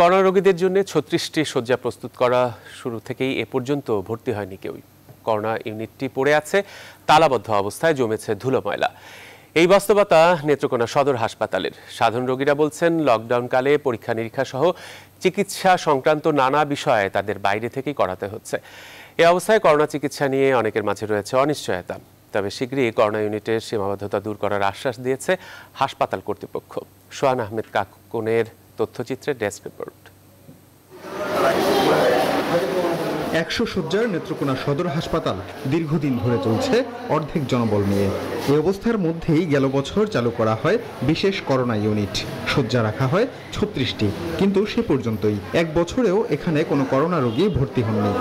Corona রোগীদের জন্য 36টি শয্যা প্রস্তুত করা শুরু থেকেই এ পর্যন্ত ভর্তি হয়নি কেউ। করোনা ইউনিটটি পড়ে আছে তালাবদ্ধ অবস্থায়, জমেছে ধুলোময়লা। এই বাস্তবতা নেত্রকোনা সদর হাসপাতালের। সাধারণ রোগীরা বলছেন, লকডাউন কালে পরীক্ষা নিরীক্ষা সহ চিকিৎসা সংক্রান্ত নানা বিষয়ে তাদের বাইরে থেকেই করাতে হচ্ছে। এই অবস্থায় করোনা চিকিৎসা নিয়ে অনেকের মাঝে রয়েছে অনিশ্চয়তা। তবে শীঘ্রই করোনা ইউনিটের সীমাবদ্ধতা দূর করার আশ্বাস দিয়েছে হাসপাতাল কর্তৃপক্ষ। সোহান আহমেদ কাকুনের তথ্যচিত্রে ডেস্ক রিপোর্ট। 100 শয্যার নেত্রকোনা সদর হাসপাতাল দীর্ঘদিন ধরে চলছে অর্ধেক জনবল নিয়ে। এই অবস্থার মধ্যেই গেল বছর চালু করা হয় বিশেষ করোনা ইউনিট। শয্যা রাখা হয় 36টি, কিন্তু সে পর্যন্তই। এক বছরেও এখানে কোনো করোনা রোগী ভর্তি হননি।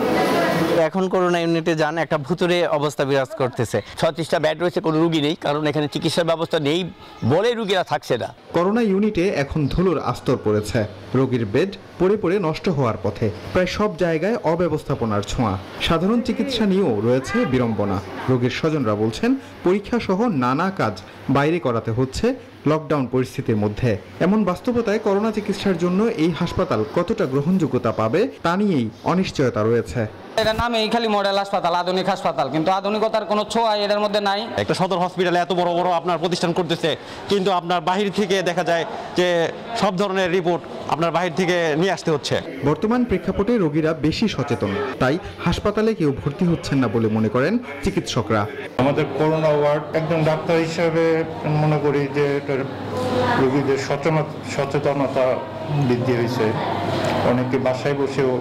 এখন করোনা ইউনিটে যান, একটা ভুতুড়ে অবস্থা বিরাজ করতেছে। 36টা বেড রয়েছে, কোনো রোগী নেই, কারণ এখানে চিকিৎসা ব্যবস্থা নেই বলে রোগীরা থাকছে না। করোনা ইউনিটে এখন ধুলোর আস্তর পড়েছে, রোগীর বেড পড়ে পড়ে নষ্ট হওয়ার পথে। প্রায় সব জায়গায় অব্যবস্থাপনার ছোঁয়া। সাধারণ চিকিৎসা নিয়েও রয়েছে বিড়ম্বনা। রোগীর স্বজনরা বলছেন, পরীক্ষা সহ নানা কাজ বাইরে করাতে হচ্ছে লকডাউন পরিস্থিতির মধ্যে। এমন বাস্তবতায় করোনা চিকিৎসার জন্য এই হাসপাতাল কতটা গ্রহণযোগ্যতা পাবে তা নিয়েই অনিশ্চয়তা রয়েছে। এটা নামেই খালি মডেল হাসপাতাল, আধুনিক হাসপাতাল, কিন্তু আধুনিকতার কোনো ছোঁয়া এটার মধ্যে নাই। একটা সদর হসপিটালে এত বড় বড় আপনার প্রতিষ্ঠান করতেছে, কিন্তু আপনার বাহির থেকে দেখা যায় যে সব ধরনের রিপোর্ট আপনার বাহির থেকে নিয়ে আসতে হচ্ছে। বর্তমান প্রেক্ষাপটে রোগীরা বেশি সচেতন, তাই হাসপাতালে কেউ ভর্তি হচ্ছেন না বলে মনে করেন চিকিৎসকরা। আমাদের করোনা ওয়ার্ড একজন ডাক্তার হিসেবে মনে করি যে রোগীদের সচেতনতা বৃদ্ধি হয়েছে। অনেকে বাসায় বসেও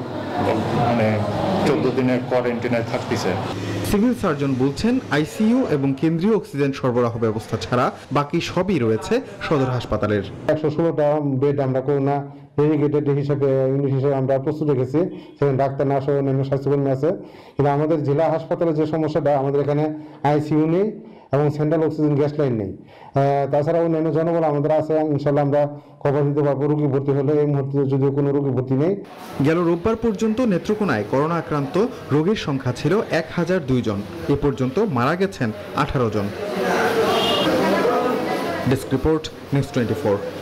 মানে 14 দিনের কোয়ারেন্টাইনে থাকতেছে। সিভিল সার্জন বলছেন, আইসিইউ এবং কেন্দ্রীয় অক্সিজেন সরবরাহ ব্যবস্থা ছাড়া বাকি সবই রয়েছে সদর হাসপাতালের। 116টা বেড আমরা করোনা ডেডিকেটেড হিসেবে ইউনিট হিসেবে আমরা প্রস্তুত রেখেছি। সেখানে ডাক্তার, নার্স, অন্যান্য স্বাস্থ্যকর্মী আছে। কিন্তু আমাদের জেলা হাসপাতালে যে সমস্যাটা, আমাদের এখানে আইসিইউ নেই এবং সেন্ট্রাল অক্সিজেন গ্যাস লাইন নেই। তাছাড়া অন্যান্য জনবল আমাদের আছে, ইনশাল্লাহ আমরা খবর দিতে পারবো রোগী ভর্তি হলে। এই মুহূর্তে যদিও কোনো রোগী ভর্তি নেই। গেল রোববার পর্যন্ত নেত্রকোনায় করোনা আক্রান্ত রোগীর সংখ্যা ছিল 1002 জন। এ পর্যন্ত মারা গেছেন 18 জন। Desk report, news 24।